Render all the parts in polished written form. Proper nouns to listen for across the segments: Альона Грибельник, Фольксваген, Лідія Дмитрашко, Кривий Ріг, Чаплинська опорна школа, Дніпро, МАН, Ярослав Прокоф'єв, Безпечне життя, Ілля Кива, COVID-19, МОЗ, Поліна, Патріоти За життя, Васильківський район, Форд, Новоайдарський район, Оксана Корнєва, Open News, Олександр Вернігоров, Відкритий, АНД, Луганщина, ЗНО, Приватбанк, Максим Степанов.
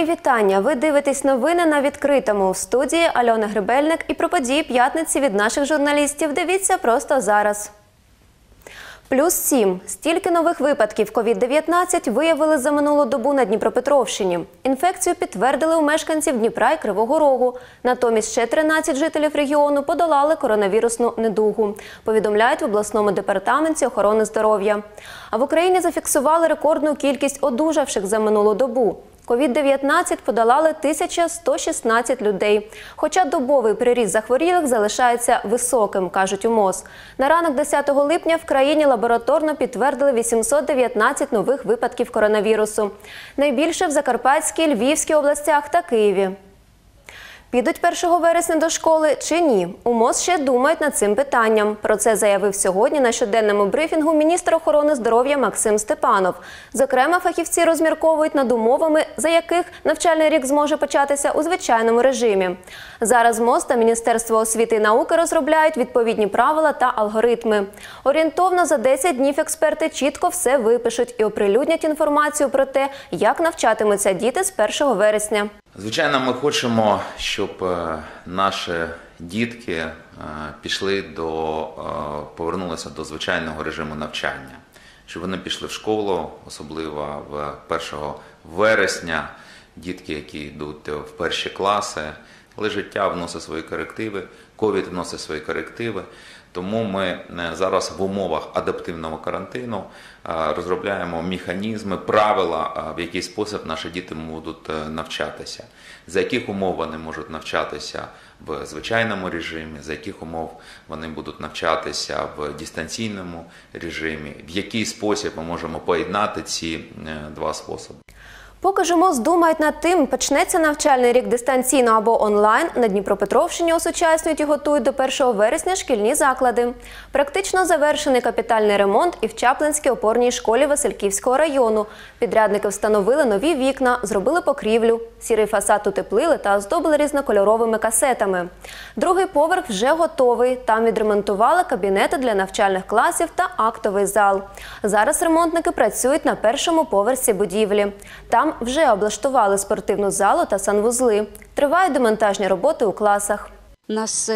Мої вітання. Ви дивитесь новини на Відкритому. В студії Альона Грибельник. І про події п'ятниці від наших журналістів дивіться просто зараз. +7. Стільки нових випадків COVID-19 виявили за минулу добу на Дніпропетровщині. Інфекцію підтвердили у мешканців Дніпра і Кривого Рогу. Натомість ще 13 жителів регіону подолали коронавірусну недугу, повідомляють в обласному департаменті охорони здоров'я. А в Україні зафіксували рекордну кількість одужавших за минулу добу. COVID-19 подолали 1116 людей. Хоча добовий приріст захворілих залишається високим, кажуть у МОЗ. На ранок 10 липня в країні лабораторно підтвердили 819 нових випадків коронавірусу. Найбільше в Закарпатській, Львівській областях та Києві. Підуть 1 вересня до школи чи ні? У МОЗ ще думають над цим питанням. Про це заявив сьогодні на щоденному брифінгу міністр охорони здоров'я Максим Степанов. Зокрема, фахівці розмірковують над умовами, за яких навчальний рік зможе початися у звичайному режимі. Зараз МОЗ та Міністерство освіти і науки розробляють відповідні правила та алгоритми. Орієнтовно за 10 днів експерти чітко все випишуть і оприлюднять інформацію про те, як навчатимуться діти з 1 вересня. Звичайно, ми хочемо, щоб наші дітки повернулися до звичайного режиму навчання, щоб вони пішли в школу, особливо 1 вересня, дітки, які йдуть в перші класи, але життя вносить свої корективи, ковід вносить свої корективи. Тому ми зараз в умовах адаптивного карантину розробляємо механізми, правила, в який спосіб наші діти будуть навчатися. За яких умов вони можуть навчатися в звичайному режимі, за яких умов вони будуть навчатися в дистанційному режимі, в який спосіб ми можемо поєднати ці два способи. Поки ж МОЗ думають над тим, почнеться навчальний рік дистанційно або онлайн, на Дніпропетровщині осучаснюють і готують до 1 вересня шкільні заклади. Практично завершений капітальний ремонт і в Чаплинській опорній школі Васильківського району. Підрядники встановили нові вікна, зробили покрівлю, сірий фасад утеплили та оздобили різнокольоровими касетами. Другий поверх вже готовий. Там відремонтували кабінети для навчальних класів та актовий зал. Зараз ремонтники працюють на першому поверсі будівлі. Там вже облаштували спортивну залу та санвузли. Тривають демонтажні роботи у класах. У нас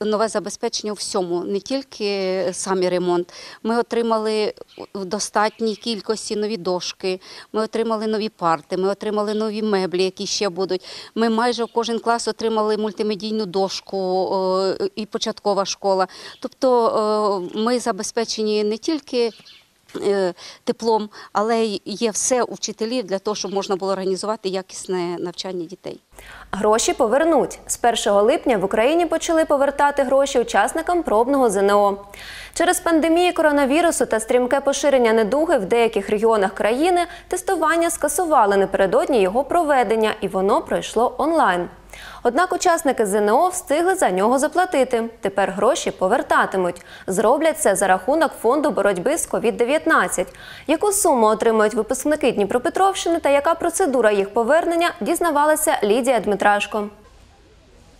нове забезпечення у всьому, не тільки самі ремонт. Ми отримали в достатній кількості нові дошки, ми отримали нові парти, ми отримали нові меблі, які ще будуть. Ми майже в кожен клас отримали мультимедійну дошку і початкова школа. Тобто ми забезпечені не тільки теплом, але є все у вчителів для того, щоб можна було організувати якісне навчання дітей. Гроші повернуть. З 1 липня в Україні почали повертати гроші учасникам пробного ЗНО. Через пандемію коронавірусу та стрімке поширення недуги в деяких регіонах країни тестування скасували напередодні його проведення, і воно пройшло онлайн. Однак учасники ЗНО встигли за нього заплатити. Тепер гроші повертатимуть. Зроблять це за рахунок фонду боротьби з COVID-19. Яку суму отримують випускники Дніпропетровщини та яка процедура їх повернення, дізнавалася Лідія Дмитрашко.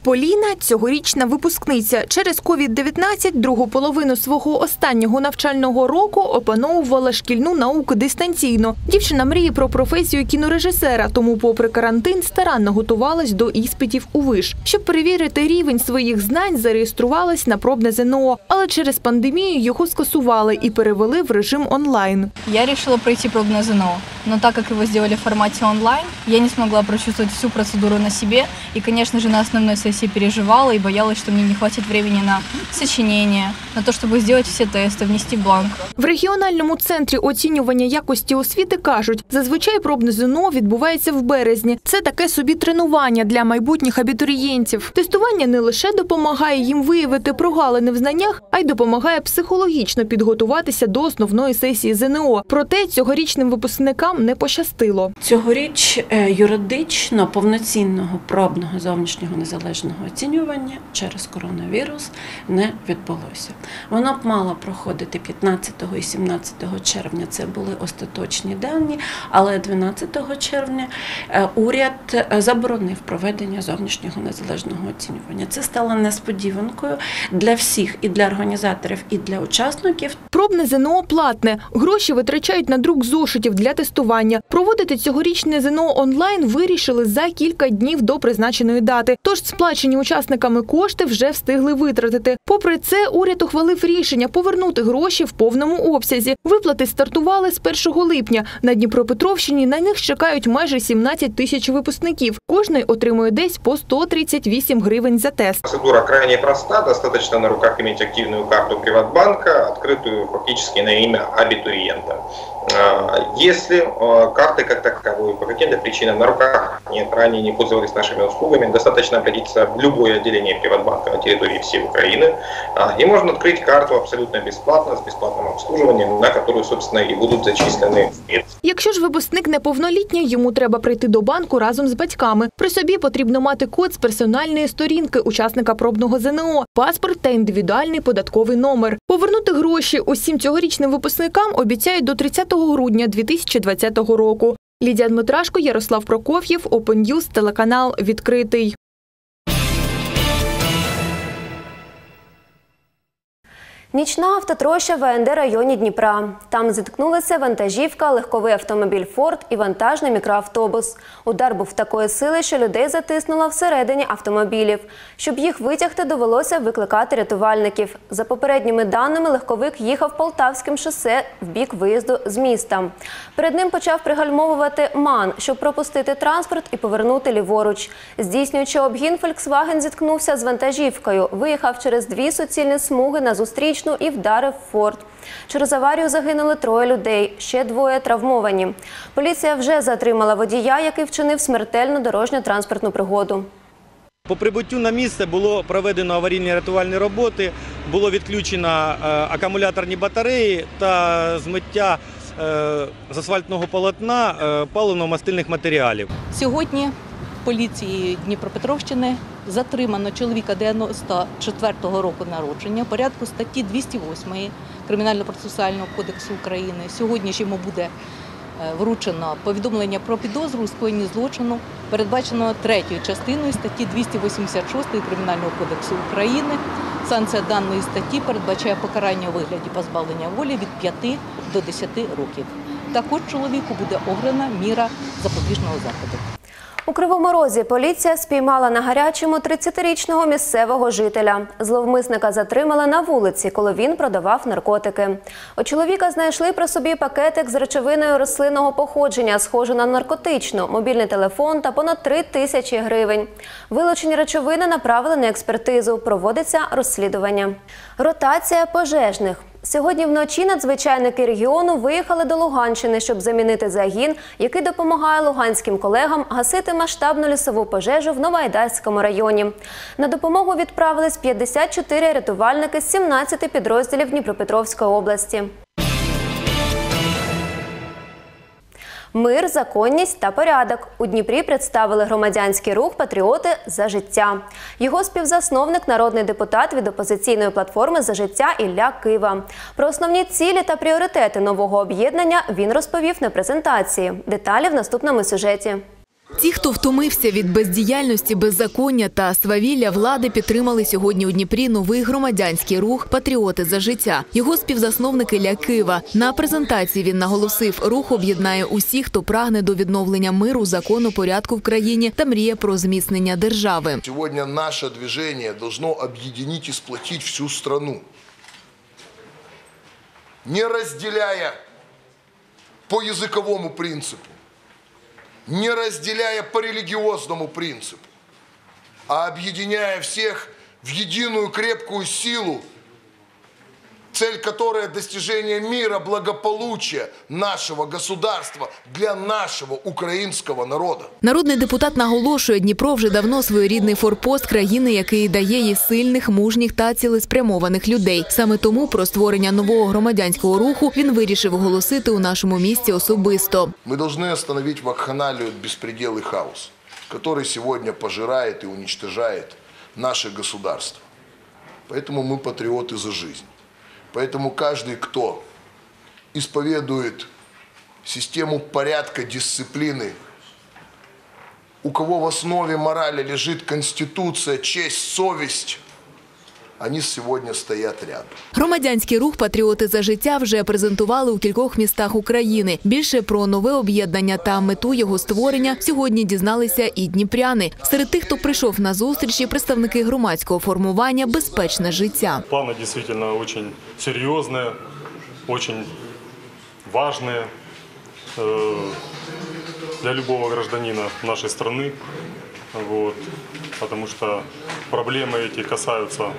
Поліна – цьогорічна випускниця. Через COVID-19 другу половину свого останнього навчального року опановувала шкільну науку дистанційно. Дівчина мріє про професію кінорежисера, тому попри карантин старанно готувалась до іспитів у виш. Щоб перевірити рівень своїх знань, зареєструвалась на пробне ЗНО. Але через пандемію його скасували і перевели в режим онлайн. Я вирішила пройти пробне ЗНО, но так як його зробили в форматі онлайн, я не змогла прочувствовать всю процедуру на себе і, звісно ж, на основній сесії. Я переживала и боялась, что мне не хватит времени на сочинение, на то, чтобы сделать все тесты, внести бланк. В регіональному центрі оцінювання якості освіти кажуть, зазвичай пробне ЗНО відбувається в березні. Це таке собі тренування для майбутніх абітурієнтів. Тестування не лише допомагає їм виявити прогалини в знаннях, а й допомагає психологічно підготуватися до основної сесії ЗНО. Проте цьогорічним випускникам не пощастило. Цьогоріч юридично повноцінного пробного зовнішнього незалежного медичного оцінювання через коронавірус не відбулося. Воно б мало проходити 15 і 17 червня, це були остаточні дані, але 12 червня уряд заборонив проведення зовнішнього незалежного оцінювання. Це стало несподіванкою для всіх, і для організаторів, і для учасників. Пробне ЗНО платне. Гроші витрачають на друк зошитів для тестування. Проводити цьогорічне ЗНО онлайн вирішили за кілька днів до призначеної дати. Тож сплачені учасниками кошти вже встигли витратити. Попри це, уряд ухвалив рішення повернути гроші в повному обсязі. Виплати стартували з 1 липня. На Дніпропетровщині на них чекають майже 17 тисяч випускників. Кожний отримує десь по 138 гривень за тест. Процедура крайне проста. Достатньо на руках мати активну карту Приватбанка, відкриту фактично на ім'я абітурієнта. Если карты как таковой по каким-то причинам на руках нет, ранее не пользовались нашими услугами, достаточно обратиться в любое отделение Приватбанка на территории всей Украины, и можно открыть карту абсолютно бесплатно, с бесплатным обслуживанием, на которую, собственно, и будут зачислены средства. Якщо ж випускник неповнолітній, йому треба прийти до банку разом з батьками. При собі потрібно мати код з персональної сторінки учасника пробного ЗНО, паспорт та індивідуальний податковий номер. Повернути гроші усім цьогорічним випускникам обіцяють до 30 грудня 2020 року. Лідія Дмитрашко, Ярослав Прокоф'єв, Open News, телеканал «Відкритий». Нічна автотроща в АНД районі Дніпра. Там зіткнулися вантажівка, легковий автомобіль «Форд» і вантажний мікроавтобус. Удар був такої сили, що людей затиснуло всередині автомобілів. Щоб їх витягти, довелося викликати рятувальників. За попередніми даними, легковик їхав Полтавським шосе в бік виїзду з міста. Перед ним почав пригальмовувати МАН, щоб пропустити транспорт і повернути ліворуч. Здійснюючи обгін, «Фольксваген» зіткнувся з вантажівкою, виїхав через дві суцільні смуги на зустріч і вдарив «Форд». Через аварію загинули троє людей, ще двоє травмовані. Поліція вже затримала водія, який вчинив смертельну дорожньо-транспортну пригоду. По прибуттю на місце було проведено аварійні рятувальні роботи, було відключено акумуляторні батареї та змиття з асфальтного полотна паливно-мастильних матеріалів. Сьогодні поліції Дніпропетровщини затримано чоловіка 1994 року народження в порядку статті 208 Кримінально-процесуального кодексу України. Сьогодні ж йому буде вручено повідомлення про підозру у скоєнні злочину, передбаченого 3-ю частиною статті 286 Кримінального кодексу України. Санкція даної статті передбачає покарання у вигляді позбавлення волі від 5 до 10 років. Також чоловіку буде обрана міра запобіжного заходу. У Кривому Розі поліція спіймала на гарячому 30-річного місцевого жителя. Зловмисника затримали на вулиці, коли він продавав наркотики. У чоловіка знайшли при собі пакетик з речовиною рослинного походження, схожу на наркотичну, мобільний телефон та понад 3 тисячі гривень. Вилучені речовини направили на експертизу. Проводиться розслідування. Ротація пожежних. Сьогодні вночі надзвичайники регіону виїхали до Луганщини, щоб замінити загін, який допомагає луганським колегам гасити масштабну лісову пожежу в Новоайдарському районі. На допомогу відправились 54 рятувальники з 17 підрозділів Дніпропетровської області. Мир, законність та порядок. У Дніпрі представили громадянський рух «Патріоти за життя». Його співзасновник – народний депутат від опозиційної платформи «За життя» Ілля Кива. Про основні цілі та пріоритети нового об'єднання він розповів на презентації. Деталі в наступному сюжеті. Ті, хто втомився від бездіяльності, беззаконня та свавілля влади, підтримали сьогодні у Дніпрі новий громадянський рух «Патріоти за життя». Його співзасновник Ілля Кива. На презентації він наголосив, рух об'єднає усіх, хто прагне до відновлення миру, закону, порядку в країні та мріє про зміцнення держави. Сьогодні наше движення должно об'єднати і сплотити всю країну, не розділяє по язиковому принципу, не разделяя по религиозному принципу, а объединяя всех в единую крепкую силу, цель которой – достижение мира, благополучия нашего государства для нашего украинского народа. Народний депутат наголошує, Дніпро вже давно своєрідний форпост країни, який дає їй сильних, мужніх та цілеспрямованих людей. Саме тому про створення нового громадянського руху він вирішив оголосити у нашому місті особисто. Ми повинні зупинити вакханалію, безпреділ і хаос, який сьогодні пожирає і знищує наше государство. Поэтому мы патриоты за жизнь. Поэтому каждый, кто исповедует систему порядка, дисциплины, у кого в основе морали лежит конституция, честь, совесть, вони сьогодні стоять рядом. Громадянський рух «Патріоти за життя» вже презентували у кількох містах України. Більше про нове об'єднання та мету його створення сьогодні дізналися і дніпряни. Серед тих, хто прийшов на зустрічі, представники громадського формування «Безпечне життя». Плани дійсно дуже серйозні, дуже важливі для будь-якого громадянина нашої країни. Тому що проблеми ці стосуються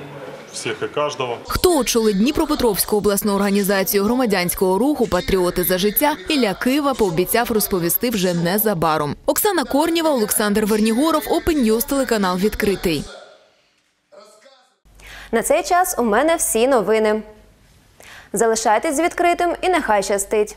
всіх і кожного. Хто очолив Дніпропетровську обласну організацію громадянського руху «Патріоти за життя», Ілля Кива пообіцяв розповісти вже незабаром. Оксана Корнєва, Олександр Вернігоров, Open News, телеканал «Відкритий». На цей час у мене всі новини. Залишайтесь з «Відкритим» і нехай щастить!